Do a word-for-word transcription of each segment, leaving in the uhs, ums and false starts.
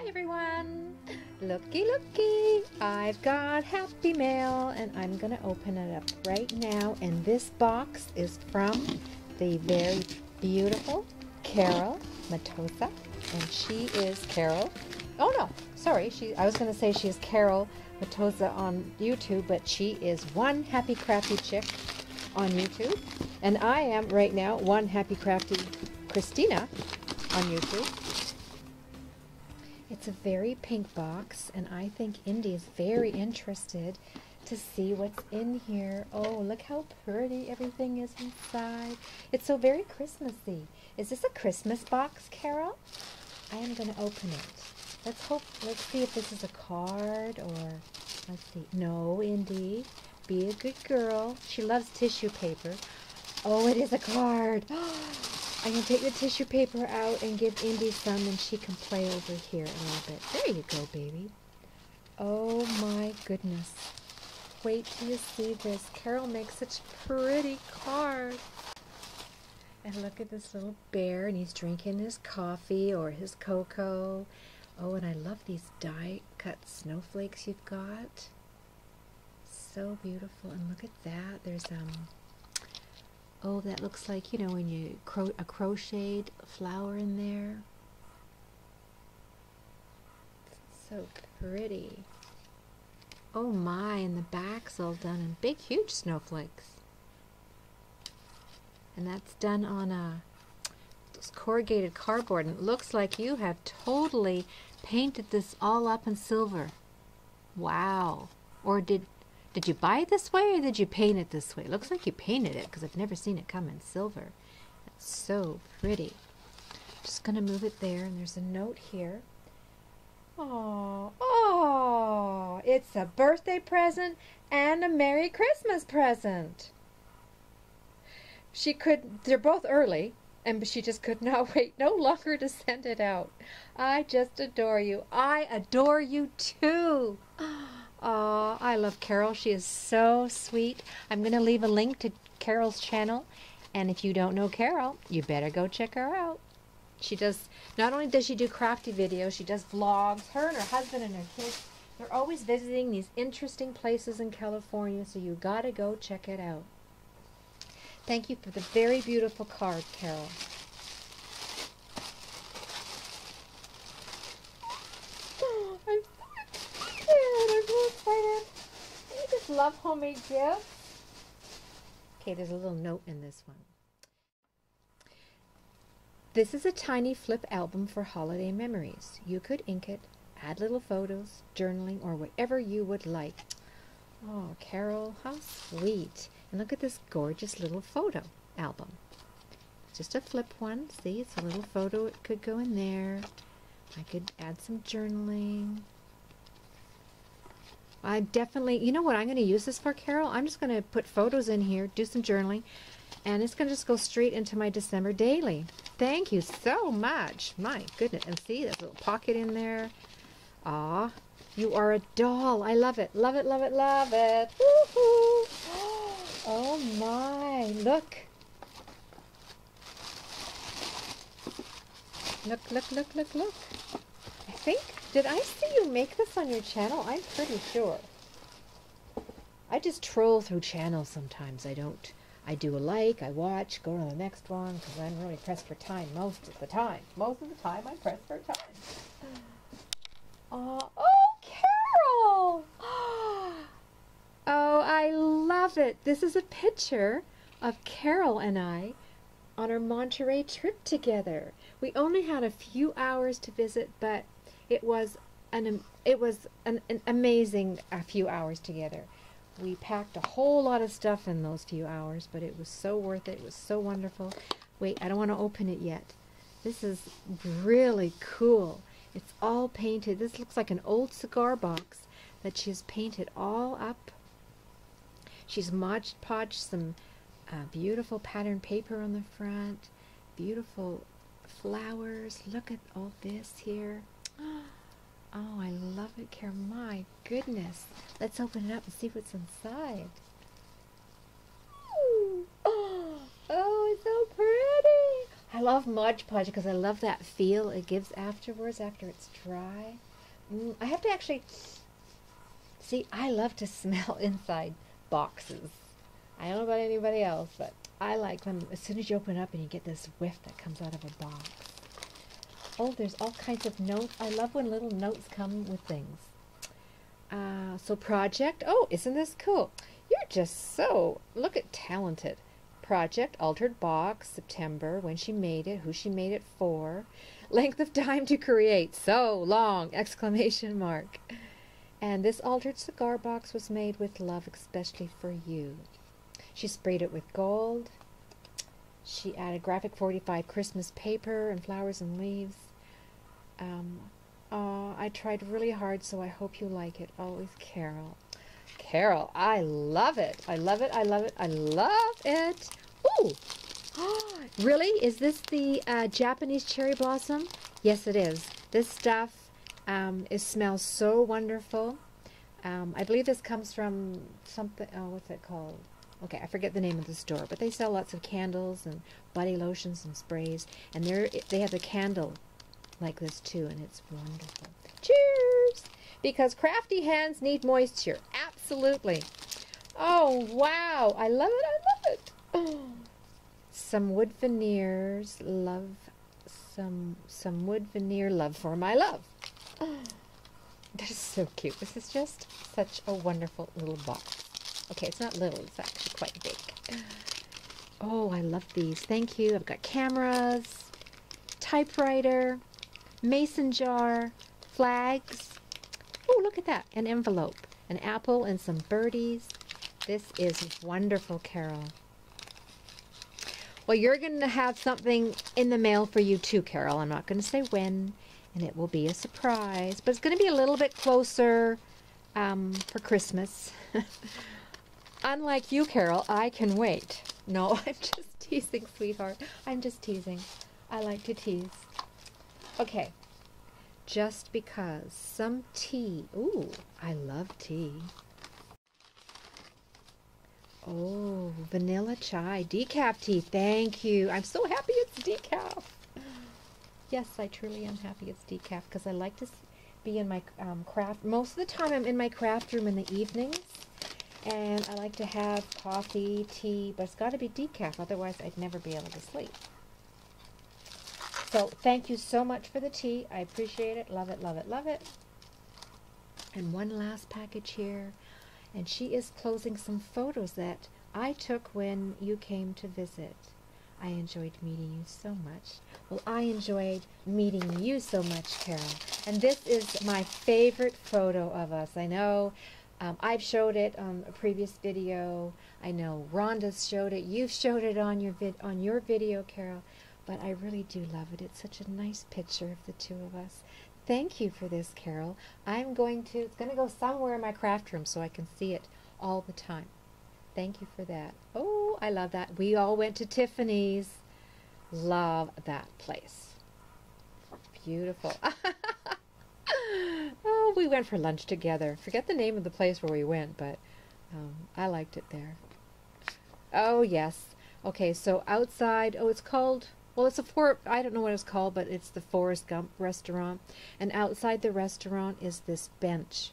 Hi everyone! Looky looky! I've got Happy Mail and I'm going to open it up right now, and this box is from the very beautiful Carol Matosa, and she is Carol, oh no, sorry, she. I was going to say she is Carol Matosa on YouTube, but she is One Happy Crafty Chick on YouTube, and I am right now One Happy Crafty Christina on YouTube. It's a very pink box, and I think Indy is very interested to see what's in here. Oh, look how pretty everything is inside. It's so very Christmassy. Is this a Christmas box, Carol? I am going to open it. Let's hope, let's see if this is a card or, let's see. No, Indy, be a good girl. She loves tissue paper. Oh, it is a card. I'm going to take the tissue paper out and give Indy some, and she can play over here a little bit. There you go, baby. Oh my goodness. Wait till you see this. Carol makes such pretty cards. And look at this little bear, and he's drinking his coffee or his cocoa. Oh, and I love these die-cut snowflakes you've got. So beautiful. And look at that. There's, um... oh, that looks like, you know, when you cro a crocheted flower in there. So pretty. Oh my, and the back's all done in big, huge snowflakes. And that's done on a corrugated cardboard. And it looks like you have totally painted this all up in silver. Wow. Or did... Did you buy it this way or did you paint it this way? It looks like you painted it because I've never seen it come in silver. That's so pretty. I'm just going to move it there, and there's a note here. Oh, oh! It's a birthday present and a Merry Christmas present. She could, they're both early, and she just could not wait no longer to send it out. I just adore you. I adore you too. Oh, I love Carol. She is so sweet. I'm going to leave a link to Carol's channel. And if you don't know Carol, you better go check her out. She does, not only does she do crafty videos, she does vlogs. Her and her husband and her kids, they're always visiting these interesting places in California. So you got to go check it out. Thank you for the very beautiful card, Carol. Love homemade gifts. Okay, there's a little note in this one. This is a tiny flip album for holiday memories. You could ink it, add little photos, journaling, or whatever you would like. Oh, Carol, how sweet. And look at this gorgeous little photo album. It's just a flip one. See, it's a little photo. It could go in there. I could add some journaling. I definitely, you know what I'm going to use this for, Carol? I'm just going to put photos in here, do some journaling, and it's going to just go straight into my December daily. Thank you so much. My goodness. And see, there's a little pocket in there. Aw, you are a doll. I love it. Love it, love it, love it. Woohoo. Oh, my. Look. Look, look, look, look, look. I think. Did I see you make this on your channel? I'm pretty sure. I just troll through channels sometimes. I don't, I do a like, I watch, go to the next one, because I'm really pressed for time most of the time. Most of the time, I'm pressed for time. Uh, oh, Carol! Oh, I love it. This is a picture of Carol and I on our Monterey trip together. We only had a few hours to visit, but It was an it was an, an amazing a few hours together. We packed a whole lot of stuff in those few hours, but it was so worth it. It was so wonderful. Wait, I don't want to open it yet. This is really cool. It's all painted. This looks like an old cigar box that she's painted all up. She's Mod Podged some uh, beautiful patterned paper on the front. Beautiful flowers. Look at all this here. Oh, I love it, Carol. My goodness. Let's open it up and see what's inside. Ooh. Oh, oh, it's so pretty. I love Mod Podge because I love that feel it gives afterwards, after it's dry. Mm, I have to actually, see, I love to smell inside boxes. I don't know about anybody else, but I like them as soon as you open up and you get this whiff that comes out of a box. Oh, there's all kinds of notes. I love when little notes come with things. Uh, so project, oh, isn't this cool? You're just so, look at talented. Project, altered box, September, when she made it, who she made it for, length of time to create, so long, exclamation mark. And this altered cigar box was made with love especially for you. She sprayed it with gold. She added Graphic forty-five Christmas paper and flowers and leaves. Um, oh, I tried really hard, so I hope you like it. Always Carol. Carol, I love it. I love it. I love it. I love it. Ooh! Really? Is this the uh, Japanese cherry blossom? Yes, it is. This stuff, um, it smells so wonderful. Um, I believe this comes from something, oh, what's it called? Okay, I forget the name of the store, but they sell lots of candles and body lotions and sprays. And they're, they have a candle like this, too, and it's wonderful. Cheers! Because crafty hands need moisture. Absolutely. Oh, wow. I love it. I love it. Oh. Some wood veneers. Love. Some some wood veneer. Love for my love. Oh. That is so cute. This is just such a wonderful little box. Okay, it's not little. It's actually quite big. Oh, I love these. Thank you. I've got cameras, typewriter, mason jar, flags. Oh, look at that. An envelope, an apple, and some birdies. This is wonderful, Carol. Well, you're going to have something in the mail for you too, Carol. I'm not going to say when, and it will be a surprise. But it's going to be a little bit closer um, for Christmas. Unlike you, Carol, I can wait. No, I'm just teasing, sweetheart. I'm just teasing. I like to tease. Okay. Just because some tea. Ooh, I love tea. Oh, vanilla chai, decaf tea. Thank you. I'm so happy it's decaf. Yes, I truly am happy it's decaf because I like to be in my um, craft. Most of the time I'm in my craft room in the evenings and I like to have coffee, tea, but it's got to be decaf. Otherwise, I'd never be able to sleep. So thank you so much for the tea. I appreciate it. Love it, love it, love it. And one last package here. And she is closing some photos that I took when you came to visit. I enjoyed meeting you so much. Well, I enjoyed meeting you so much, Carol. And this is my favorite photo of us. I know um, I've showed it on a previous video. I know Rhonda's showed it. You've showed it on your vid on your video, Carol. But I really do love it. It's such a nice picture of the two of us. Thank you for this, Carol. I'm going to, it's going to go somewhere in my craft room so I can see it all the time. Thank you for that. Oh, I love that. We all went to Tiffany's. Love that place. Beautiful. Oh, we went for lunch together. Forget the name of the place where we went, but um, I liked it there. Oh, yes. Okay, so outside, oh, it's called... Well, it's a for I don't know what it's called, but it's the Forrest Gump restaurant. And outside the restaurant is this bench.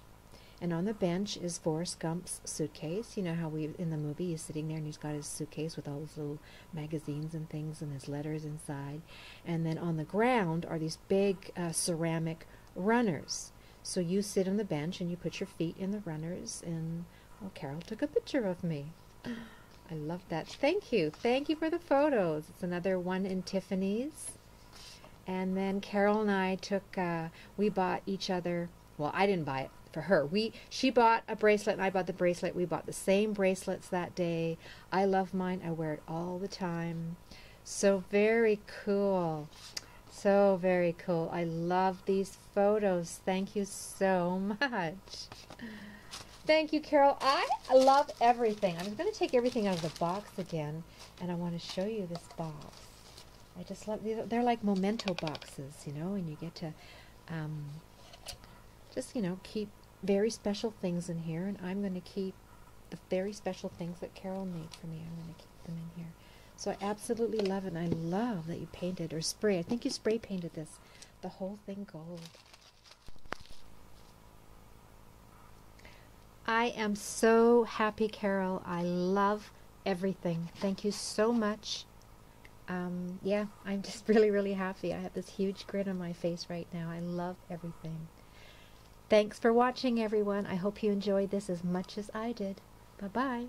And on the bench is Forrest Gump's suitcase. You know how we in the movie he's sitting there and he's got his suitcase with all his little magazines and things and his letters inside. And then on the ground are these big uh, ceramic runners. So you sit on the bench and you put your feet in the runners. And oh, Carol took a picture of me. I love that. Thank you. Thank you for the photos. It's another one in Tiffany's. And then Carol and I took, uh, we bought each other, well, I didn't buy it for her. We, she bought a bracelet and I bought the bracelet. We bought the same bracelets that day. I love mine. I wear it all the time. So very cool. So very cool. I love these photos. Thank you so much. Thank you, Carol. I love everything. I'm going to take everything out of the box again, and I want to show you this box. I just love these. They're like memento boxes, you know, and you get to um, just, you know, keep very special things in here, and I'm going to keep the very special things that Carol made for me. I'm going to keep them in here. So I absolutely love it. And I love that you painted or spray. I think you spray painted this, the whole thing gold. I am so happy, Carol. I love everything. Thank you so much. Um, yeah, I'm just really, really happy. I have this huge grin on my face right now. I love everything. Thanks for watching, everyone. I hope you enjoyed this as much as I did. Bye-bye.